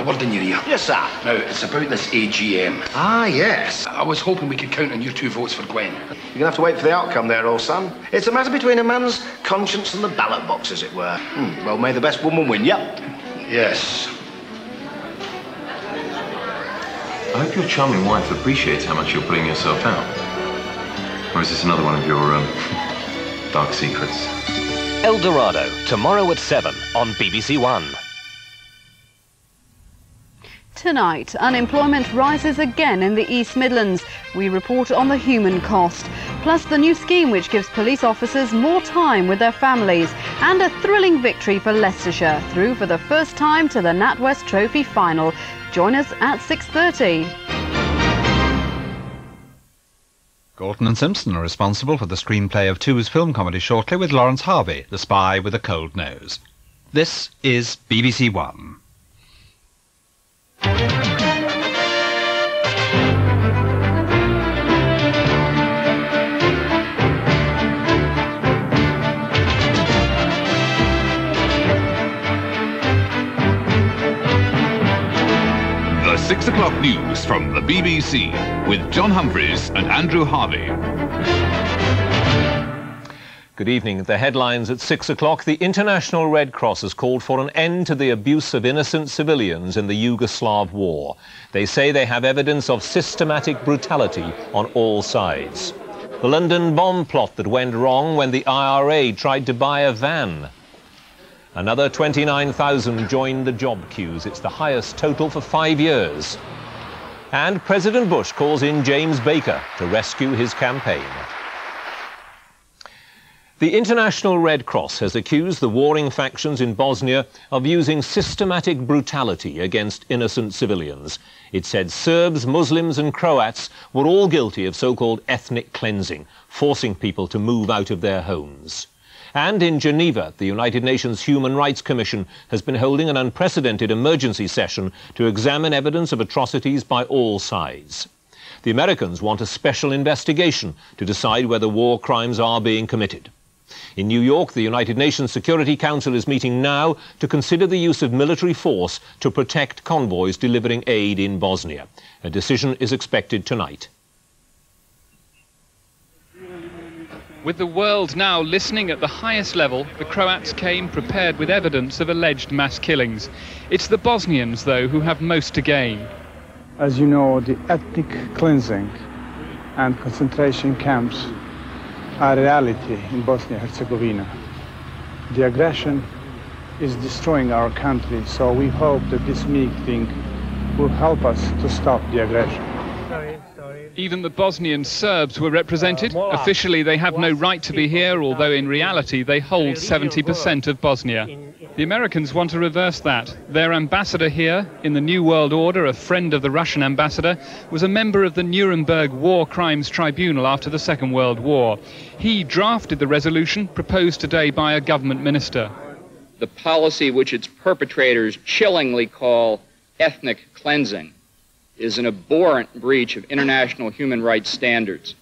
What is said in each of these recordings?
a word in your ear. Yes, sir. Now, it's about this AGM. Ah, yes. I was hoping we could count on your two votes for Gwen. You're going to have to wait for the outcome there, old son. It's a matter between a man's conscience and the ballot box, as it were. Hmm. Well, may the best woman win, yep. Yes. I hope your charming wife appreciates how much you're putting yourself out. Or is this another one of your, dark secrets? El Dorado, tomorrow at 7 on BBC One. Tonight, unemployment rises again in the East Midlands. We report on the human cost, plus the new scheme which gives police officers more time with their families, and a thrilling victory for Leicestershire, through for the first time to the NatWest Trophy final. Join us at 6:30. Gorton and Simpson are responsible for the screenplay of Two's film comedy shortly with Lawrence Harvey, the spy with a cold nose. This is BBC One. The 6 o'clock news from the BBC with John Humphreys and Andrew Harvey. Good evening. The headlines at 6 o'clock. The International Red Cross has called for an end to the abuse of innocent civilians in the Yugoslav war. They say they have evidence of systematic brutality on all sides. The London bomb plot that went wrong when the IRA tried to buy a van. Another 29,000 joined the job queues. It's the highest total for 5 years. And President Bush calls in James Baker to rescue his campaign. The International Red Cross has accused the warring factions in Bosnia of using systematic brutality against innocent civilians. It said Serbs, Muslims and Croats were all guilty of so-called ethnic cleansing, forcing people to move out of their homes. And in Geneva, the United Nations Human Rights Commission has been holding an unprecedented emergency session to examine evidence of atrocities by all sides. The Americans want a special investigation to decide whether war crimes are being committed. In New York, the United Nations Security Council is meeting now to consider the use of military force to protect convoys delivering aid in Bosnia. A decision is expected tonight. With the world now listening at the highest level, the Croats came prepared with evidence of alleged mass killings. It's the Bosnians, though, who have most to gain. As you know, the ethnic cleansing and concentration camps are a reality in Bosnia-Herzegovina. The aggression is destroying our country, so we hope that this meeting will help us to stop the aggression. Even the Bosnian Serbs were represented. Officially, they have no right to be here, although in reality they hold 70% of Bosnia. The Americans want to reverse that. Their ambassador here, in the New World Order, a friend of the Russian ambassador, was a member of the Nuremberg War Crimes Tribunal after the Second World War. He drafted the resolution proposed today by a government minister. The policy which its perpetrators chillingly call ethnic cleansing is an abhorrent breach of international human rights standards,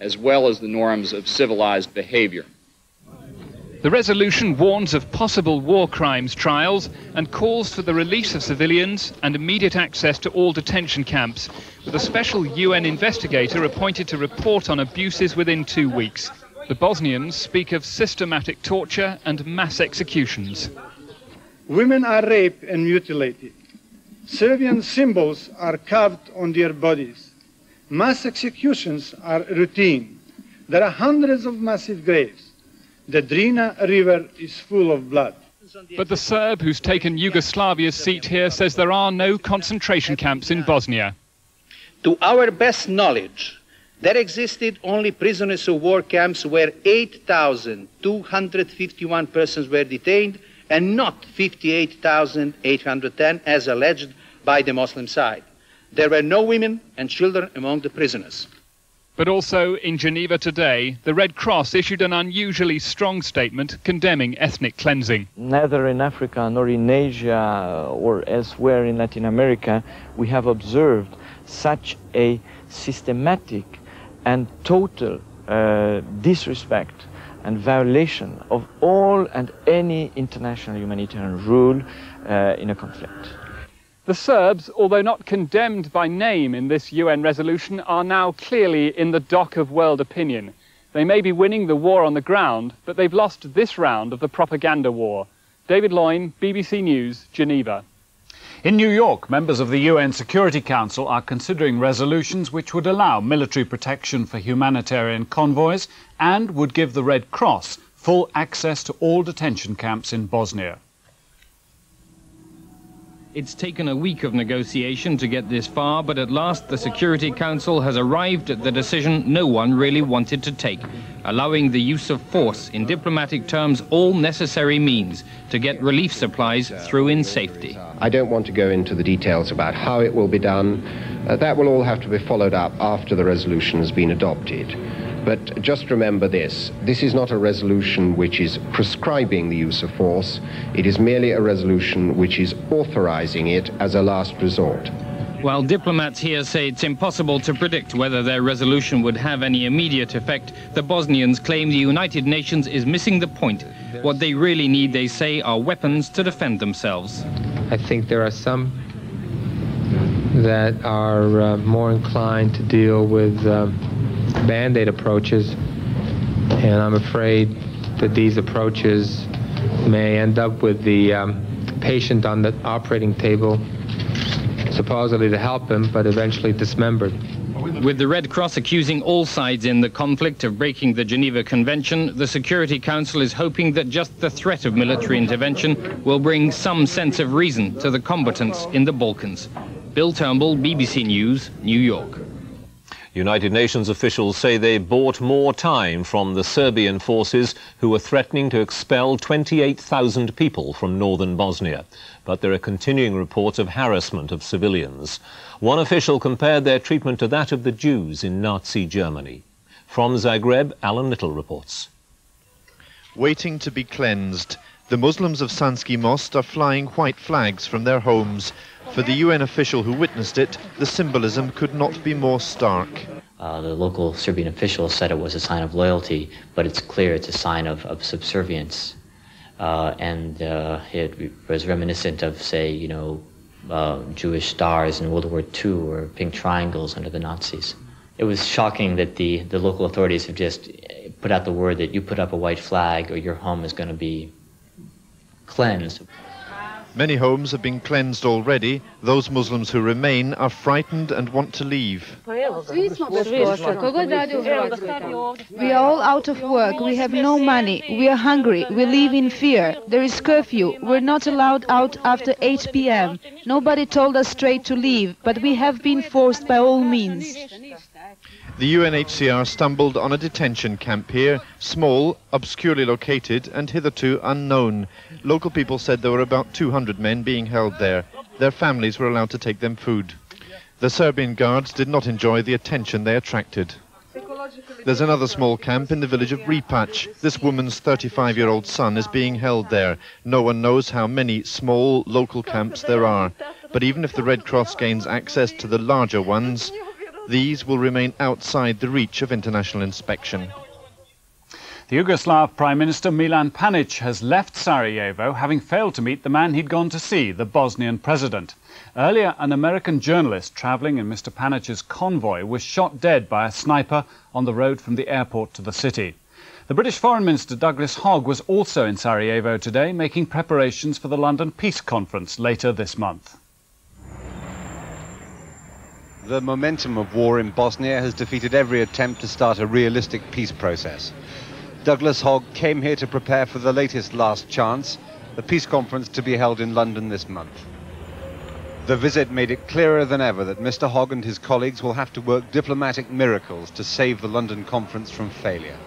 as well as the norms of civilized behavior. The resolution warns of possible war crimes trials and calls for the release of civilians and immediate access to all detention camps, with a special UN investigator appointed to report on abuses within 2 weeks. The Bosnians speak of systematic torture and mass executions. Women are raped and mutilated. Serbian symbols are carved on their bodies. Mass executions are routine. There are hundreds of massive graves. The Drina River is full of blood. But the Serb who's taken Yugoslavia's seat here says there are no concentration camps in Bosnia. To our best knowledge, there existed only prisoners of war camps where 8,251 persons were detained and not 58,810 as alleged by the Muslim side. There were no women and children among the prisoners. But also in Geneva today, the Red Cross issued an unusually strong statement condemning ethnic cleansing. Neither in Africa nor in Asia or elsewhere in Latin America we have observed such a systematic and total disrespect and violation of all and any international humanitarian rule in a conflict. The Serbs, although not condemned by name in this UN resolution, are now clearly in the dock of world opinion. They may be winning the war on the ground, but they've lost this round of the propaganda war. David Loyne, BBC News, Geneva. In New York, members of the UN Security Council are considering resolutions which would allow military protection for humanitarian convoys and would give the Red Cross full access to all detention camps in Bosnia. It's taken a week of negotiation to get this far, but at last the Security Council has arrived at the decision no one really wanted to take, allowing the use of force, in diplomatic terms, all necessary means to get relief supplies through in safety. I don't want to go into the details about how it will be done. That will all have to be followed up after the resolution has been adopted. But just remember this is not a resolution which is prescribing the use of force. It is merely a resolution which is authorizing it as a last resort. While diplomats here say it's impossible to predict whether their resolution would have any immediate effect, the Bosnians claim the United Nations is missing the point. What they really need, they say, are weapons to defend themselves. I think there are some that are more inclined to deal with Band-Aid approaches, and I'm afraid that these approaches may end up with the patient on the operating table, supposedly to help him, but eventually dismembered. With the Red Cross accusing all sides in the conflict of breaking the Geneva Convention, the Security Council is hoping that just the threat of military intervention will bring some sense of reason to the combatants in the Balkans. Bill Turnbull, BBC News, New York. United Nations officials say they bought more time from the Serbian forces, who were threatening to expel 28,000 people from northern Bosnia. But there are continuing reports of harassment of civilians. One official compared their treatment to that of the Jews in Nazi Germany. From Zagreb, Alan Little reports. Waiting to be cleansed, the Muslims of Sanski Most are flying white flags from their homes. For the UN official who witnessed it, the symbolism could not be more stark. The local Serbian official said it was a sign of loyalty, but it's clear it's a sign of subservience. And it was reminiscent of, say, Jewish stars in World War II or pink triangles under the Nazis. It was shocking that the local authorities have just put out the word that you put up a white flag or your home is going to be cleansed. Many homes have been cleansed already. Those Muslims who remain are frightened and want to leave. We are all out of work. We have no money. We are hungry. We live in fear. There is curfew. We're not allowed out after 8 p.m. Nobody told us straight to leave, but we have been forced by all means. The UNHCR stumbled on a detention camp here, small, obscurely located and hitherto unknown. Local people said there were about 200 men being held there. Their families were allowed to take them food. The Serbian guards did not enjoy the attention they attracted. There's another small camp in the village of Ripac. This woman's 35-year-old son is being held there. No one knows how many small local camps there are. But even if the Red Cross gains access to the larger ones, these will remain outside the reach of international inspection. The Yugoslav Prime Minister Milan Panić has left Sarajevo, having failed to meet the man he'd gone to see, the Bosnian president. Earlier, an American journalist travelling in Mr. Panic's convoy was shot dead by a sniper on the road from the airport to the city. The British Foreign Minister Douglas Hogg was also in Sarajevo today, making preparations for the London Peace Conference later this month. The momentum of war in Bosnia has defeated every attempt to start a realistic peace process. Douglas Hogg came here to prepare for the latest last chance, the peace conference to be held in London this month. The visit made it clearer than ever that Mr. Hogg and his colleagues will have to work diplomatic miracles to save the London conference from failure.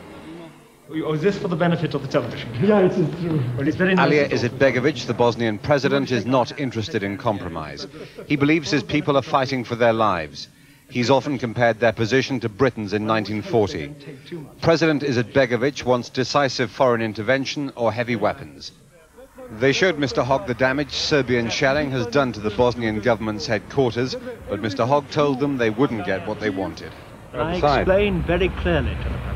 Oh, is this for the benefit of the television? Yeah, it is true. Well, Alija Izetbegović, the Bosnian president, is not interested in compromise. He believes his people are fighting for their lives. He's often compared their position to Britain's in 1940. President Izetbegović wants decisive foreign intervention or heavy weapons. They showed Mr. Hogg the damage Serbian shelling has done to the Bosnian government's headquarters, but Mr. Hogg told them they wouldn't get what they wanted. I explained very clearly to them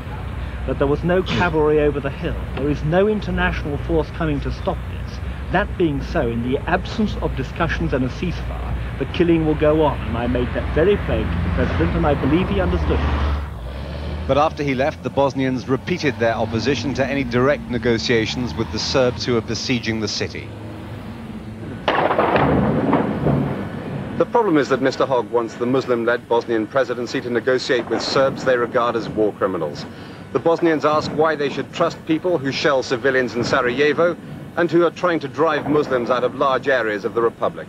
that there was no cavalry over the hill. There is no international force coming to stop this. That being so, in the absence of discussions and a ceasefire, The killing will go on, and I made that very plain to the president, and I believe he understood it. But after he left, the Bosnians repeated their opposition to any direct negotiations with the Serbs who were besieging the city. The problem is that Mr. Hogg wants the Muslim-led Bosnian presidency to negotiate with Serbs they regard as war criminals. The Bosnians ask why they should trust people who shell civilians in Sarajevo and who are trying to drive Muslims out of large areas of the Republic.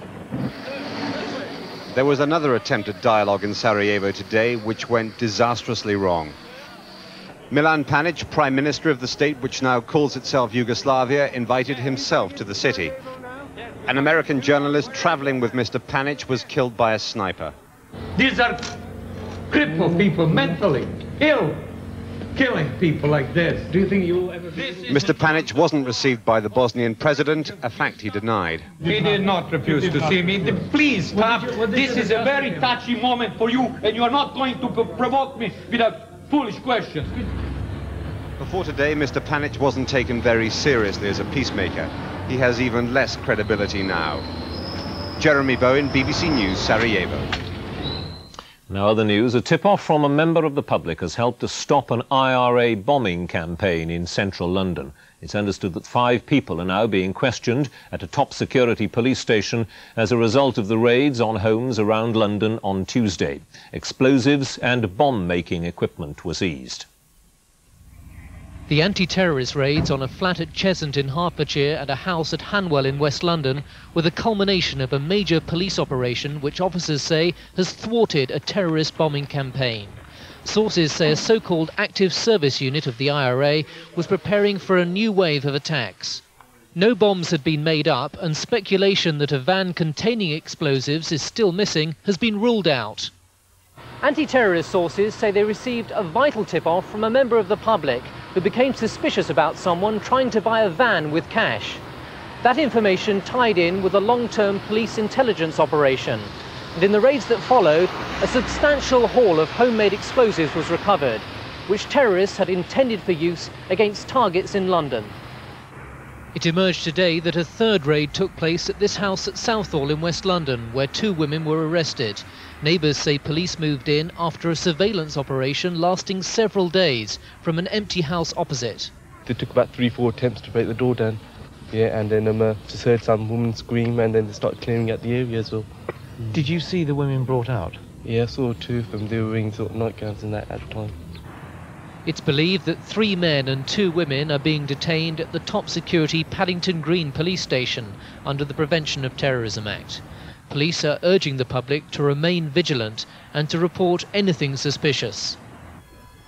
There was another attempt at dialogue in Sarajevo today, which went disastrously wrong. Milan Panić, Prime Minister of the state which now calls itself Yugoslavia, invited himself to the city. An American journalist traveling with Mr. Panić was killed by a sniper. These are crippled people, mentally ill, killing people like this. Do you think you'll ever... Mr. Panić wasn't received by the Bosnian president, a fact he denied. He did not refuse to see me. Please stop. This is a very touchy moment for you, and you are not going to provoke me with a foolish question. Before today, Mr. Panić wasn't taken very seriously as a peacemaker. He has even less credibility now. Jeremy Bowen, BBC News, Sarajevo. Now other news, a tip-off from a member of the public has helped to stop an IRA bombing campaign in central London. It's understood that 5 people are now being questioned at a top security police station as a result of the raids on homes around London on Tuesday. Explosives and bomb-making equipment was seized. The anti-terrorist raids on a flat at Chesant in Hertfordshire and a house at Hanwell in West London were the culmination of a major police operation which officers say has thwarted a terrorist bombing campaign. Sources say a so-called active service unit of the IRA was preparing for a new wave of attacks. No bombs had been made up, and speculation that a van containing explosives is still missing has been ruled out. Anti-terrorist sources say they received a vital tip-off from a member of the public who became suspicious about someone trying to buy a van with cash. That information tied in with a long-term police intelligence operation. And in the raids that followed, a substantial haul of homemade explosives was recovered, which terrorists had intended for use against targets in London. It emerged today that a third raid took place at this house at Southall in West London, where 2 women were arrested. Neighbours say police moved in after a surveillance operation lasting several days from an empty house opposite. They took about 3 or 4 attempts to break the door down. Yeah, and then just heard some woman scream, and then they started clearing out the area as well. Did you see the women brought out? Yeah, I saw 2 of them. They were wearing sort of nightgowns and that at the time. It's believed that 3 men and 2 women are being detained at the top security Paddington Green police station under the Prevention of Terrorism Act. Police are urging the public to remain vigilant and to report anything suspicious.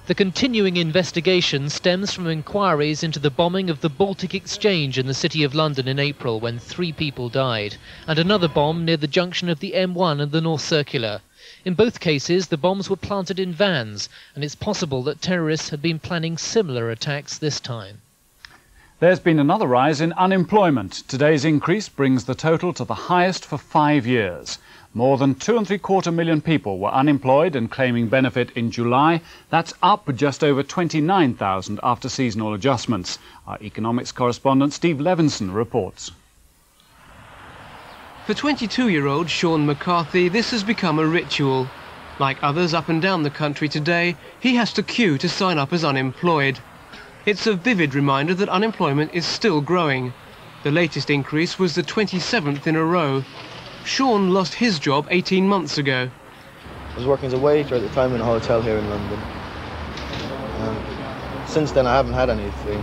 The continuing investigation stems from inquiries into the bombing of the Baltic Exchange in the City of London in April, when 3 people died, and another bomb near the junction of the M1 and the North Circular. In both cases, the bombs were planted in vans, and it's possible that terrorists had been planning similar attacks this time. There's been another rise in unemployment. Today's increase brings the total to the highest for 5 years. More than 2.75 million people were unemployed and claiming benefit in July. That's up just over 29,000 after seasonal adjustments. Our economics correspondent Steve Levinson reports. For 22-year-old Sean McCarthy, this has become a ritual. Like others up and down the country today, he has to queue to sign up as unemployed. It's a vivid reminder that unemployment is still growing. The latest increase was the 27th in a row. Sean lost his job 18 months ago. I was working as a waiter at the time in a hotel here in London. Since then I haven't had anything.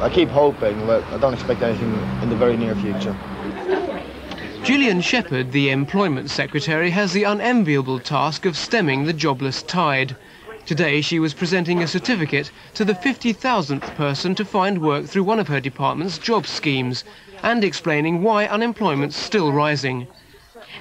I keep hoping, but I don't expect anything in the very near future. Gillian Shepherd, the Employment Secretary, has the unenviable task of stemming the jobless tide. Today she was presenting a certificate to the 50,000th person to find work through one of her department's job schemes and explaining why unemployment's still rising.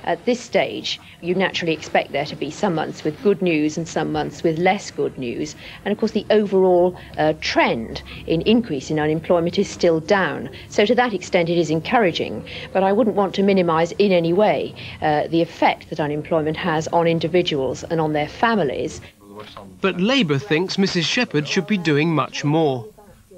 At this stage, you naturally expect there to be some months with good news and some months with less good news. And of course, the overall trend in increase in unemployment is still down. So to that extent, it is encouraging. But I wouldn't want to minimise in any way the effect that unemployment has on individuals and on their families. But Labour thinks Mrs. Shepherd should be doing much more.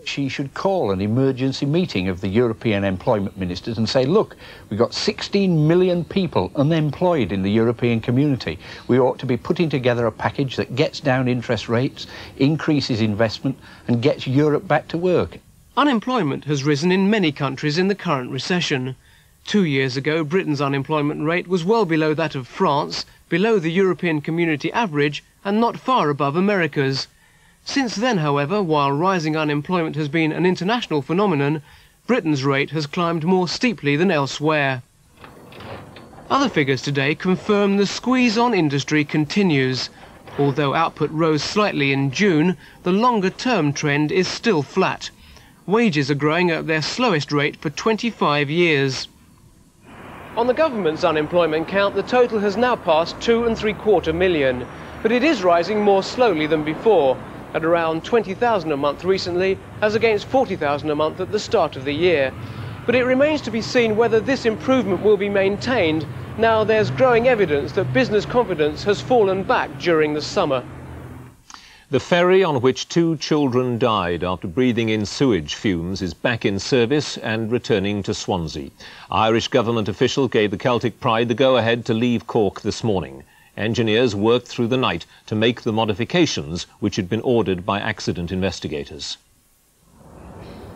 she should call an emergency meeting of the European employment ministers and say, look, we've got 16 million people unemployed in the European community. We ought to be putting together a package that gets down interest rates, increases investment, and gets Europe back to work. Unemployment has risen in many countries in the current recession. 2 years ago, Britain's unemployment rate was well below that of France, below the European community average, and not far above America's. Since then, however, while rising unemployment has been an international phenomenon, Britain's rate has climbed more steeply than elsewhere. Other figures today confirm the squeeze on industry continues. Although output rose slightly in June, the longer-term trend is still flat. Wages are growing at their slowest rate for 25 years. On the government's unemployment count, the total has now passed 2.75 million, but it is rising more slowly than before, at around 20,000 a month recently, as against 40,000 a month at the start of the year. But it remains to be seen whether this improvement will be maintained. Now there's growing evidence that business confidence has fallen back during the summer. The ferry on which two children died after breathing in sewage fumes is back in service and returning to Swansea. Irish government official gave the Celtic Pride the go-ahead to leave Cork this morning. Engineers worked through the night to make the modifications which had been ordered by accident investigators.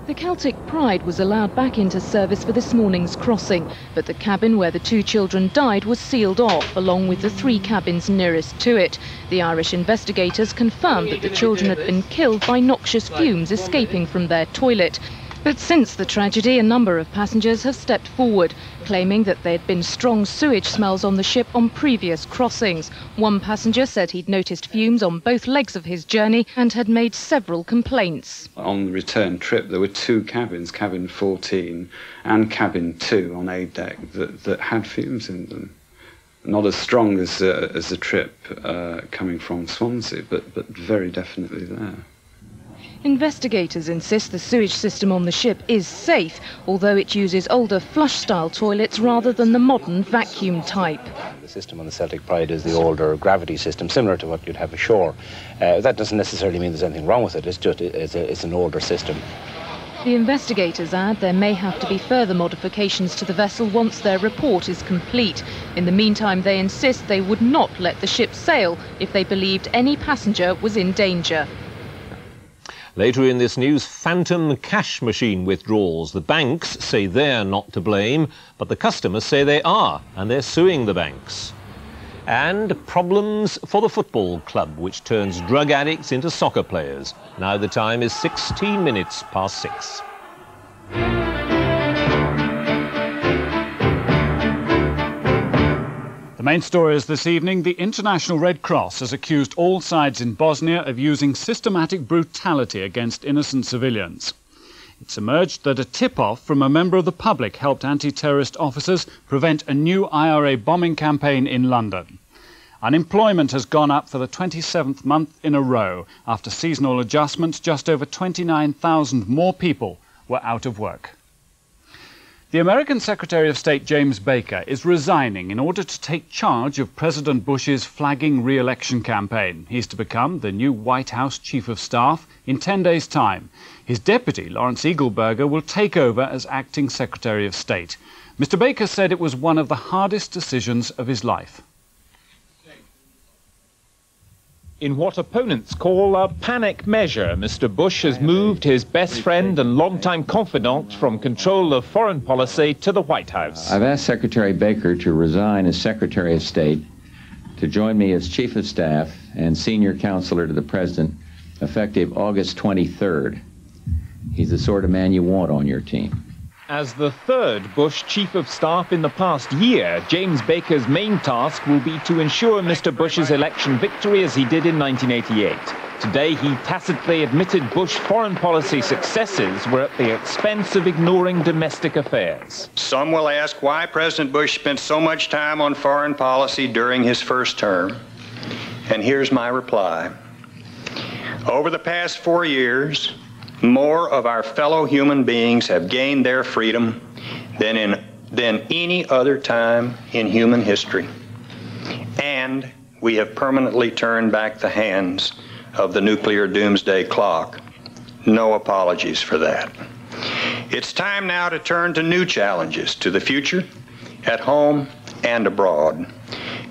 The Celtic Pride was allowed back into service for this morning's crossing, but the cabin where the two children died was sealed off, along with the three cabins nearest to it. The Irish investigators confirmed that the children had been killed by noxious fumes escaping from their toilet. But since the tragedy, a number of passengers have stepped forward, claiming that there had been strong sewage smells on the ship on previous crossings. One passenger said he'd noticed fumes on both legs of his journey and had made several complaints. On the return trip, there were two cabins, cabin 14 and cabin 2 on A deck, that had fumes in them. Not as strong as the trip coming from Swansea, but very definitely there. Investigators insist the sewage system on the ship is safe, although it uses older flush-style toilets rather than the modern vacuum type. The system on the Celtic Pride is the older gravity system, similar to what you'd have ashore. That doesn't necessarily mean there's anything wrong with it, it's just it's an older system. The investigators add there may have to be further modifications to the vessel once their report is complete. In the meantime, they insist they would not let the ship sail if they believed any passenger was in danger. Later in this news, phantom cash machine withdrawals. The banks say they're not to blame, but the customers say they are, and they're suing the banks. And problems for the football club, which turns drug addicts into soccer players. Now the time is 16 minutes past 6. The main stories this evening: the International Red Cross has accused all sides in Bosnia of using systematic brutality against innocent civilians. It's emerged that a tip-off from a member of the public helped anti-terrorist officers prevent a new IRA bombing campaign in London. Unemployment has gone up for the 27th month in a row. After seasonal adjustments, just over 29,000 more people were out of work. The American Secretary of State, James Baker, is resigning in order to take charge of President Bush's flagging re-election campaign. He's to become the new White House Chief of Staff in 10 days' time. His deputy, Lawrence Eagleburger, will take over as Acting Secretary of State. Mr. Baker said it was one of the hardest decisions of his life. In what opponents call a panic measure, Mr. Bush has moved his best friend and longtime confidant from control of foreign policy to the White House. I've asked Secretary Baker to resign as Secretary of State to join me as Chief of Staff and Senior Counselor to the President, effective August 23rd. He's the sort of man you want on your team. As the third Bush Chief of Staff in the past year, James Baker's main task will be to ensure Mr. Bush's election victory as he did in 1988. Today, he tacitly admitted Bush foreign policy successes were at the expense of ignoring domestic affairs. Some will ask why President Bush spent so much time on foreign policy during his first term. And here's my reply. Over the past 4 years, more of our fellow human beings have gained their freedom than any other time in human history. And we have permanently turned back the hands of the nuclear doomsday clock. No apologies for that. It's time now to turn to new challenges to the future, at home and abroad.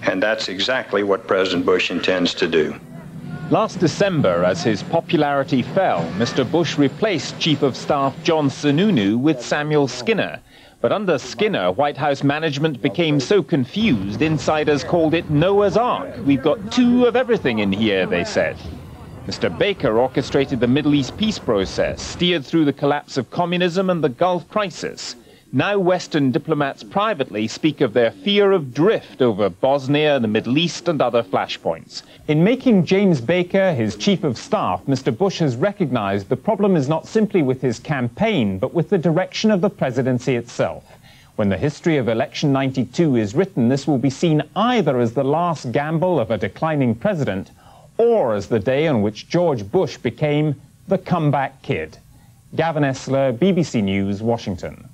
And that's exactly what President Bush intends to do. Last December, as his popularity fell, Mr. Bush replaced Chief of Staff John Sununu with Samuel Skinner. But under Skinner, White House management became so confused, insiders called it Noah's Ark. We've got two of everything in here, they said. Mr. Baker orchestrated the Middle East peace process, steered through the collapse of communism and the Gulf crisis. Now Western diplomats privately speak of their fear of drift over Bosnia, the Middle East and other flashpoints. In making James Baker his chief of staff, Mr. Bush has recognized the problem is not simply with his campaign, but with the direction of the presidency itself. When the history of election 92 is written, this will be seen either as the last gamble of a declining president, or as the day on which George Bush became the comeback kid. Gavin Esler, BBC News, Washington.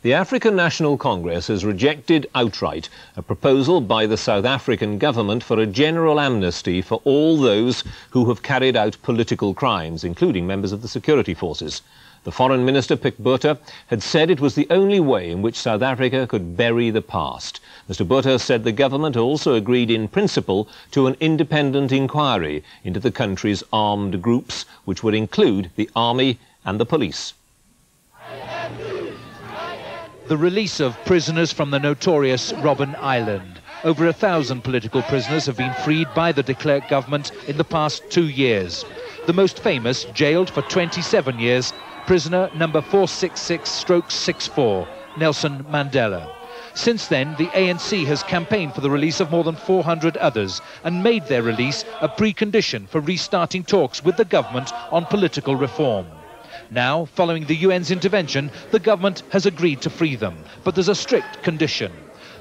The African National Congress has rejected outright a proposal by the South African government for a general amnesty for all those who have carried out political crimes, including members of the security forces. The Foreign Minister, Pick Botha, had said it was the only way in which South Africa could bury the past. Mr. Botha said the government also agreed in principle to an independent inquiry into the country's armed groups, which would include the army and the police. The release of prisoners from the notorious Robben Island. Over 1,000 political prisoners have been freed by the de Klerk government in the past 2 years. The most famous, jailed for 27 years, prisoner number 466/64, Nelson Mandela. Since then, the ANC has campaigned for the release of more than 400 others and made their release a precondition for restarting talks with the government on political reform. Now, following the UN's intervention, the government has agreed to free them, but there's a strict condition.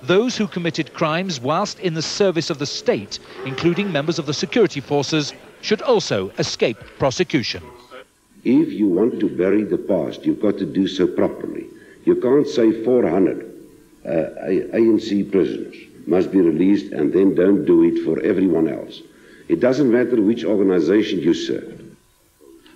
Those who committed crimes whilst in the service of the state, including members of the security forces, should also escape prosecution. If you want to bury the past, you've got to do so properly. You can't say 400 ANC prisoners must be released and then don't do it for everyone else. It doesn't matter which organization you serve.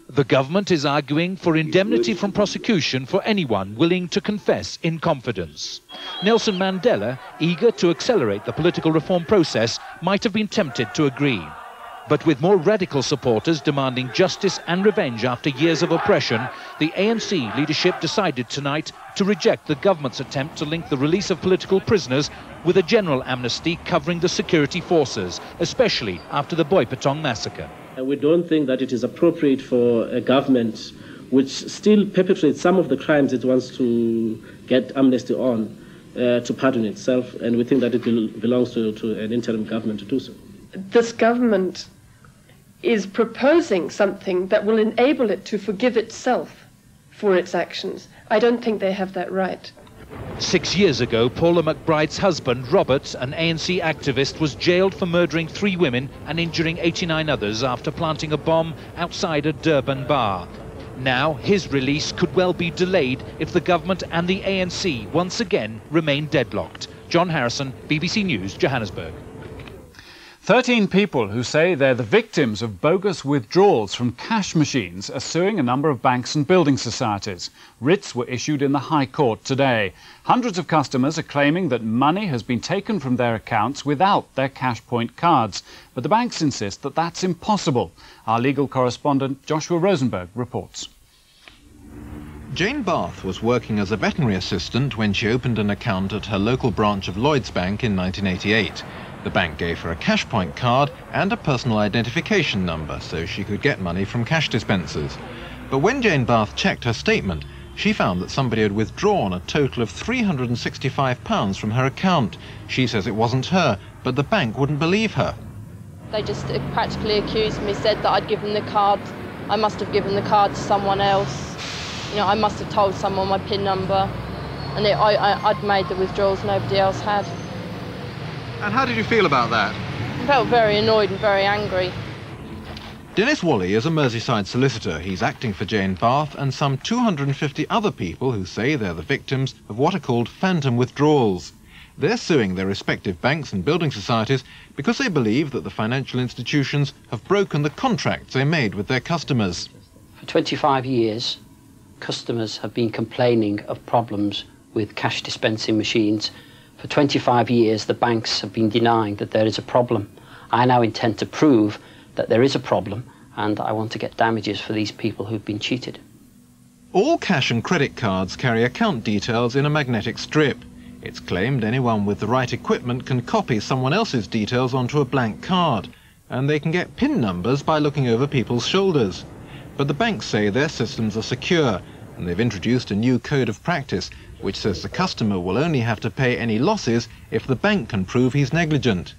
The government is arguing for indemnity from prosecution for anyone willing to confess in confidence. Nelson Mandela, eager to accelerate the political reform process, might have been tempted to agree. But with more radical supporters demanding justice and revenge after years of oppression, the ANC leadership decided tonight to reject the government's attempt to link the release of political prisoners with a general amnesty covering the security forces, especially after the Boipatong massacre. We don't think that it is appropriate for a government which still perpetrates some of the crimes it wants to get amnesty on to pardon itself, and we think that it belongs to an interim government to do so. This government is proposing something that will enable it to forgive itself for its actions. I don't think they have that right. 6 years ago, Paula McBride's husband, Robert, an ANC activist, was jailed for murdering 3 women and injuring 89 others after planting a bomb outside a Durban bar. Now, his release could well be delayed if the government and the ANC once again remain deadlocked. John Harrison, BBC News, Johannesburg. 13 people who say they're the victims of bogus withdrawals from cash machines are suing a number of banks and building societies. Writs were issued in the High Court today. Hundreds of customers are claiming that money has been taken from their accounts without their CashPoint cards. But the banks insist that that's impossible. Our legal correspondent Joshua Rosenberg reports. Jane Barth was working as a veterinary assistant when she opened an account at her local branch of Lloyds Bank in 1988. The bank gave her a CashPoint card and a personal identification number so she could get money from cash dispensers. But when Jane Barth checked her statement, she found that somebody had withdrawn a total of £365 from her account. She says it wasn't her, but the bank wouldn't believe her. They just practically accused me, said that I'd given the card. I must have given the card to someone else. You know, I must have told someone my PIN number, and I'd made the withdrawals nobody else had. And how did you feel about that? I felt very annoyed and very angry. Dennis Woolley is a Merseyside solicitor. He's acting for Jane Barth and some 250 other people who say they're the victims of what are called phantom withdrawals. They're suing their respective banks and building societies because they believe that the financial institutions have broken the contracts they made with their customers. For 25 years, customers have been complaining of problems with cash dispensing machines. For 25 years, the banks have been denying that there is a problem. I now intend to prove that there is a problem, and I want to get damages for these people who've been cheated. All cash and credit cards carry account details in a magnetic strip. It's claimed anyone with the right equipment can copy someone else's details onto a blank card, and they can get PIN numbers by looking over people's shoulders. But the banks say their systems are secure, and they've introduced a new code of practice which says the customer will only have to pay any losses if the bank can prove he's negligent.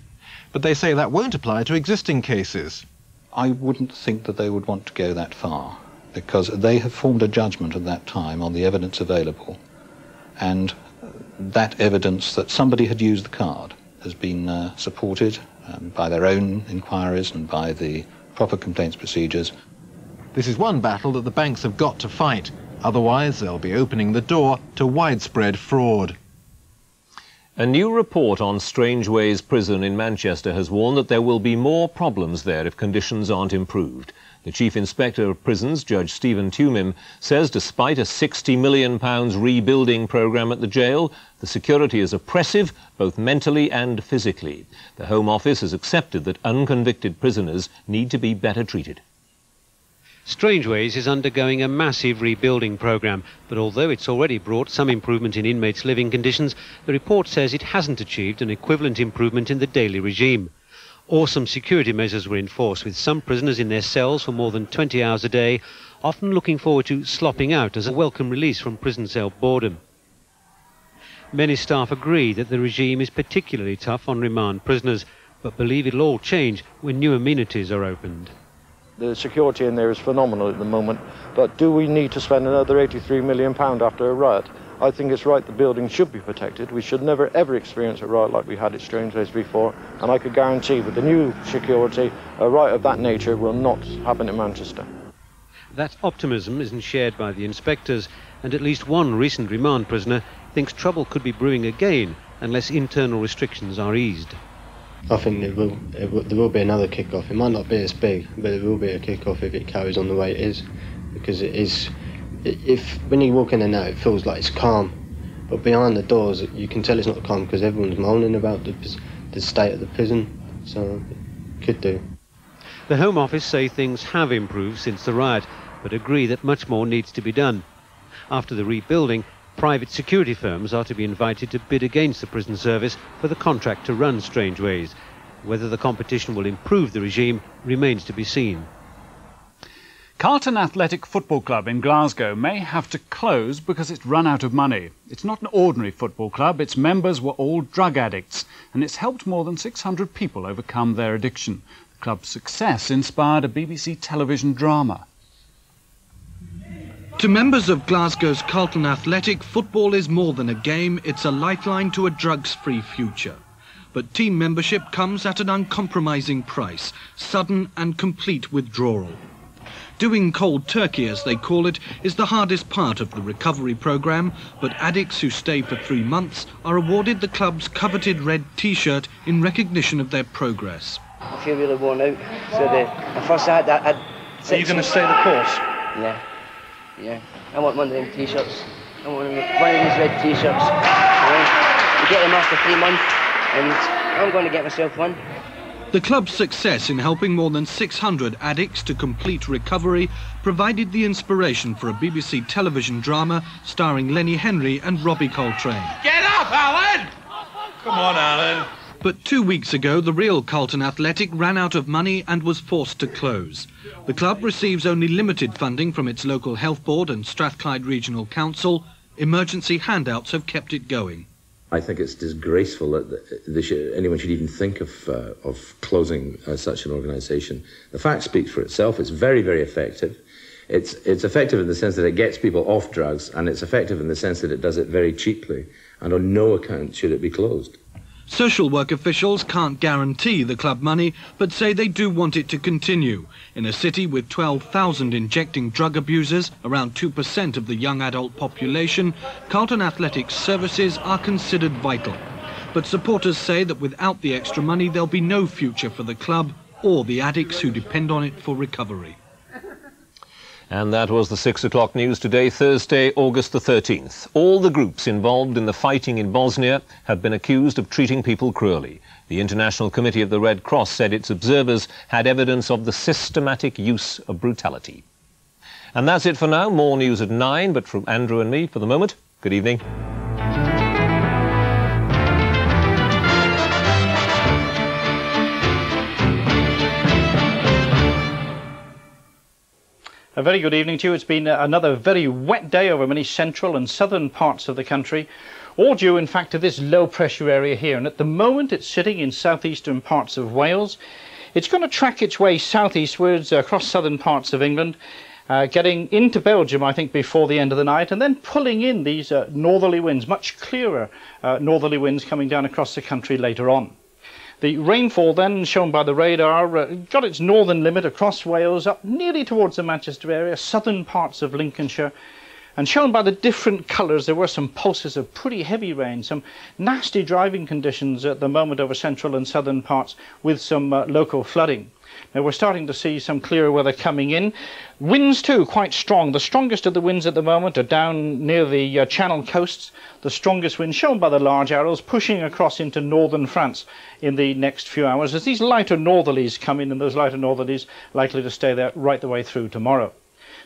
But they say that won't apply to existing cases. I wouldn't think that they would want to go that far, because they have formed a judgment at that time on the evidence available, and that evidence that somebody had used the card has been supported by their own inquiries and by the proper complaints procedures. This is one battle that the banks have got to fight. Otherwise, they'll be opening the door to widespread fraud. A new report on Strangeways Prison in Manchester has warned that there will be more problems there if conditions aren't improved. The Chief Inspector of Prisons, Judge Stephen Tumim, says despite a £60 million rebuilding programme at the jail, the security is oppressive, both mentally and physically. The Home Office has accepted that unconvicted prisoners need to be better treated. Strangeways is undergoing a massive rebuilding programme, but although it's already brought some improvement in inmates' living conditions, the report says it hasn't achieved an equivalent improvement in the daily regime. Awesome security measures were enforced, with some prisoners in their cells for more than 20 hours a day, often looking forward to slopping out as a welcome release from prison cell boredom. Many staff agree that the regime is particularly tough on remand prisoners, but believe it'll all change when new amenities are opened. The security in there is phenomenal at the moment, but do we need to spend another £83 million after a riot? I think it's right the building should be protected. We should never ever experience a riot like we had at Strangeways before, and I could guarantee with the new security, a riot of that nature will not happen in Manchester. That optimism isn't shared by the inspectors, and at least one recent remand prisoner thinks trouble could be brewing again unless internal restrictions are eased. I think there will be another kick-off. It might not be as big, but it will be a kick-off if it carries on the way it is, because it is. When you walk in there now, it feels like it's calm, but behind the doors, you can tell it's not calm because everyone's moaning about the state of the prison. So it could do. The Home Office say things have improved since the riot, but agree that much more needs to be done. After the rebuilding, private security firms are to be invited to bid against the prison service for the contract to run Strangeways. Whether the competition will improve the regime remains to be seen. Carlton Athletic Football Club in Glasgow may have to close because it's run out of money. It's not an ordinary football club. Its members were all drug addicts, and it's helped more than 600 people overcome their addiction. The club's success inspired a BBC television drama. To members of Glasgow's Carlton Athletic, football is more than a game, it's a lifeline to a drugs-free future. But team membership comes at an uncompromising price, sudden and complete withdrawal. Doing cold turkey, as they call it, is the hardest part of the recovery programme, but addicts who stay for 3 months are awarded the club's coveted red T-shirt in recognition of their progress. I feel really worn out, so the first I had that... Are you going to stay the course? Yeah. Yeah, I want one of them T-shirts. I want one of these red T-shirts. You get them after 3 months, and I'm going to get myself one. The club's success in helping more than 600 addicts to complete recovery provided the inspiration for a BBC television drama starring Lenny Henry and Robbie Coltrane. Get up, Alan! Come on, Alan! But 2 weeks ago, the real Carlton Athletic ran out of money and was forced to close. The club receives only limited funding from its local health board and Strathclyde Regional Council. Emergency handouts have kept it going. I think it's disgraceful that anyone should even think of closing such an organisation. The fact speaks for itself. It's very, very effective. It's effective in the sense that it gets people off drugs, and it's effective in the sense that it does it very cheaply, and on no account should it be closed. Social work officials can't guarantee the club money, but say they do want it to continue. In a city with 12,000 injecting drug abusers, around 2% of the young adult population, Carlton Athletic's services are considered vital. But supporters say that without the extra money, there'll be no future for the club or the addicts who depend on it for recovery. And that was the 6 o'clock news today, Thursday, August the 13th. All the groups involved in the fighting in Bosnia have been accused of treating people cruelly. The International Committee of the Red Cross said its observers had evidence of the systematic use of brutality. And that's it for now. More news at 9, but from Andrew and me for the moment, good evening. A very good evening to you. It's been another very wet day over many central and southern parts of the country, all due in fact to this low pressure area here, and at the moment it's sitting in southeastern parts of Wales. It's going to track its way southeastwards across southern parts of England, getting into Belgium I think before the end of the night, and then pulling in these northerly winds, much clearer northerly winds coming down across the country later on. The rainfall then, shown by the radar, got its northern limit across Wales, up nearly towards the Manchester area, southern parts of Lincolnshire. And shown by the different colours, there were some pulses of pretty heavy rain, some nasty driving conditions at the moment over central and southern parts, with some local flooding. Now we're starting to see some clearer weather coming in. Winds too, quite strong. The strongest of the winds at the moment are down near the Channel coasts. The strongest wind, shown by the large arrows, pushing across into northern France in the next few hours, as these lighter northerlies come in, and those lighter northerlies likely to stay there right the way through tomorrow.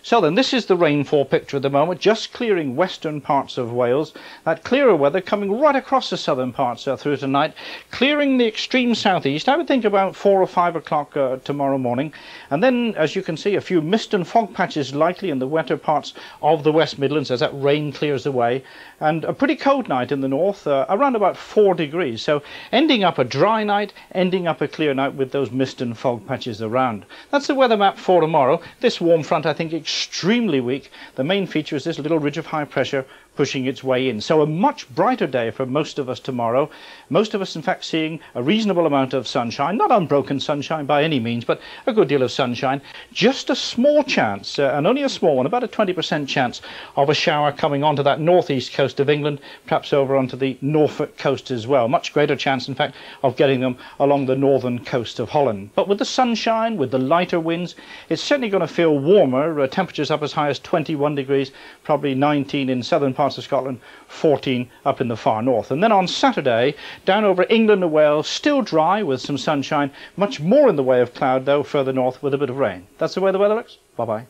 So then, this is the rainfall picture at the moment, just clearing western parts of Wales. That clearer weather coming right across the southern parts through tonight, clearing the extreme southeast, I would think about 4 or 5 o'clock tomorrow morning. And then, as you can see, a few mist and fog patches likely in the wetter parts of the West Midlands as that rain clears away. And a pretty cold night in the north, around about 4 degrees. So ending up a dry night, ending up a clear night with those mist and fog patches around. That's the weather map for tomorrow. This warm front, I think, extremely weak. The main feature is this little ridge of high pressure pushing its way in. So a much brighter day for most of us tomorrow. Most of us, in fact, seeing a reasonable amount of sunshine, not unbroken sunshine by any means, but a good deal of sunshine. Just a small chance, and only a small one, about a 20% chance of a shower coming onto that northeast coast of England, perhaps over onto the Norfolk coast as well. Much greater chance, in fact, of getting them along the northern coast of Holland. But with the sunshine, with the lighter winds, it's certainly going to feel warmer. Temperatures up as high as 21 degrees, probably 19 in southern parts of Scotland, 14 up in the far north. And then on Saturday, down over England and Wales, still dry with some sunshine, much more in the way of cloud though, further north with a bit of rain. That's the way the weather looks. Bye-bye.